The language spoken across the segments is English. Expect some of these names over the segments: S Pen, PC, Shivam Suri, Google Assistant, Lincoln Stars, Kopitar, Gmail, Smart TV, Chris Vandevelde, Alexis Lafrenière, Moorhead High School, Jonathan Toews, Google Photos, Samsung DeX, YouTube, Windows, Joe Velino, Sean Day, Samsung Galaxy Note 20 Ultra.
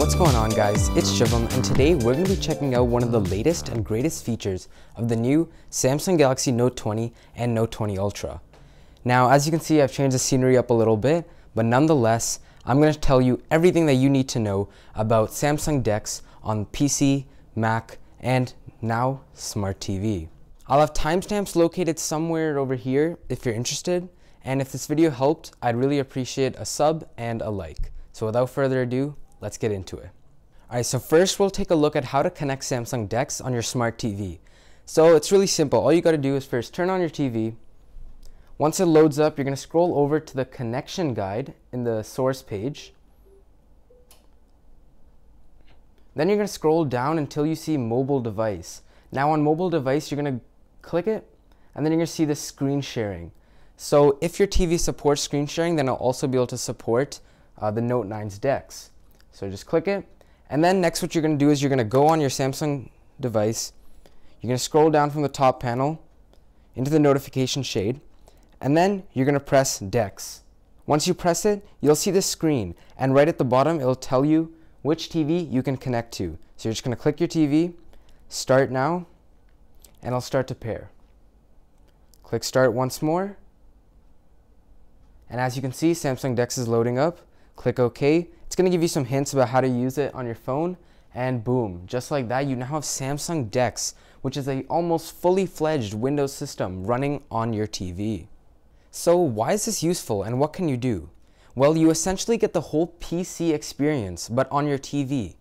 what's going on, guys? It's Shivam, and today we're going to be checking out one of the latest and greatest features of the new Samsung Galaxy Note 20 and Note 20 Ultra. Now, as you can see, I've changed the scenery up a little bit, but nonetheless, I'm going to tell you everything that you need to know about Samsung DeX on PC, Mac, and now Smart TV. I'll have timestamps located somewhere over here if you're interested, and if this video helped, I'd really appreciate a sub and a like. So without further ado, let's get into it. Alright, so first we'll take a look at how to connect Samsung DeX on your Smart TV. So it's really simple. All you got to do is first turn on your TV. Once it loads up, you're going to scroll over to the connection guide in the source page. Then you're going to scroll down until you see mobile device. Now on mobile device, you're going to click it, and then you're going to see the screen sharing. So if your TV supports screen sharing, then it'll also be able to support the Note 9's DeX. So just click it, and then next what you're going to do is you're going to go on your Samsung device. You're going to scroll down from the top panel into the notification shade, and then you're going to press DeX. Once you press it, you'll see this screen, and right at the bottom it'll tell you which TV you can connect to. So you're just going to click your TV, start now, and it'll start to pair. Click start once more, and as you can see, Samsung DeX is loading up. Click OK. It's going to give you some hints about how to use it on your phone, and boom, just like that, you now have Samsung DeX, which is an almost fully fledged Windows system running on your TV. So why is this useful and what can you do? Well, you essentially get the whole PC experience, but on your TV.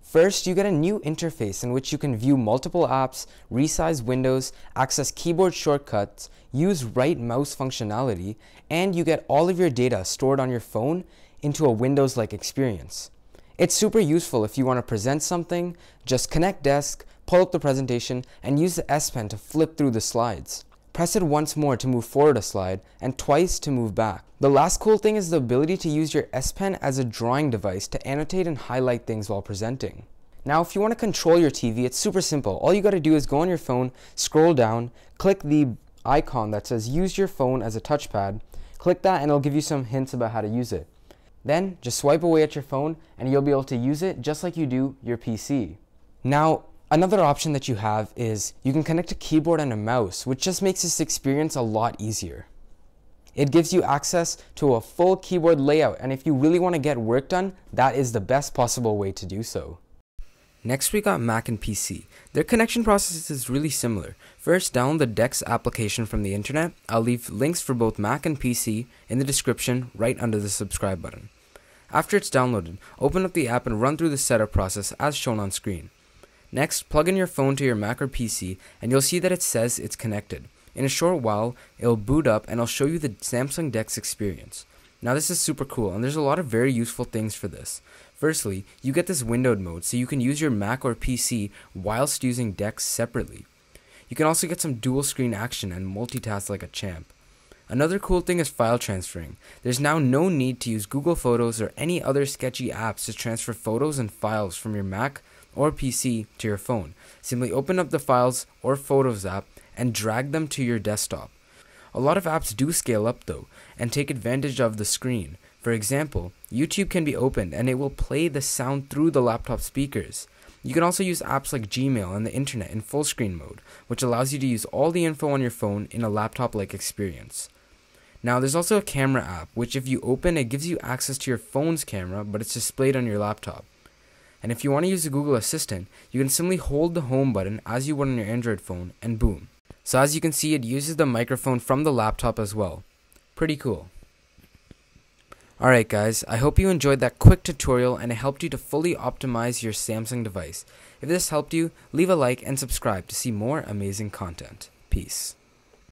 First, you get a new interface in which you can view multiple apps, resize windows, access keyboard shortcuts, use right mouse functionality, and you get all of your data stored on your phone into a Windows-like experience. It's super useful if you want to present something. Just connect DeX, pull up the presentation, and use the S Pen to flip through the slides. Press it once more to move forward a slide, and twice to move back. The last cool thing is the ability to use your S Pen as a drawing device to annotate and highlight things while presenting. Now, if you want to control your TV, it's super simple. All you got to do is go on your phone, scroll down, click the icon that says use your phone as a touchpad, click that and it'll give you some hints about how to use it. Then, just swipe away at your phone and you'll be able to use it just like you do your PC. Now, another option that you have is you can connect a keyboard and a mouse, which just makes this experience a lot easier. It gives you access to a full keyboard layout, and if you really want to get work done, that is the best possible way to do so. Next we got Mac and PC. Their connection process is really similar. First, download the DeX application from the internet. I'll leave links for both Mac and PC in the description right under the subscribe button. After it's downloaded, open up the app and run through the setup process as shown on screen. Next, plug in your phone to your Mac or PC and you'll see that it says it's connected. In a short while, it'll boot up and I'll show you the Samsung DeX experience. Now this is super cool and there's a lot of very useful things for this. Firstly, you get this windowed mode so you can use your Mac or PC whilst using DeX separately. You can also get some dual screen action and multitask like a champ. Another cool thing is file transferring. There's now no need to use Google Photos or any other sketchy apps to transfer photos and files from your Mac or PC to your phone. Simply open up the Files or Photos app and drag them to your desktop. A lot of apps do scale up though and take advantage of the screen. For example, YouTube can be opened and it will play the sound through the laptop speakers. You can also use apps like Gmail and the internet in full screen mode, which allows you to use all the info on your phone in a laptop-like experience. Now there's also a camera app, which if you open, it gives you access to your phone's camera, but it's displayed on your laptop. And if you want to use the Google Assistant, you can simply hold the home button as you would on your Android phone, and boom. So as you can see, it uses the microphone from the laptop as well. Pretty cool. Alright guys, I hope you enjoyed that quick tutorial and it helped you to fully optimize your Samsung device. If this helped you, leave a like and subscribe to see more amazing content. Peace.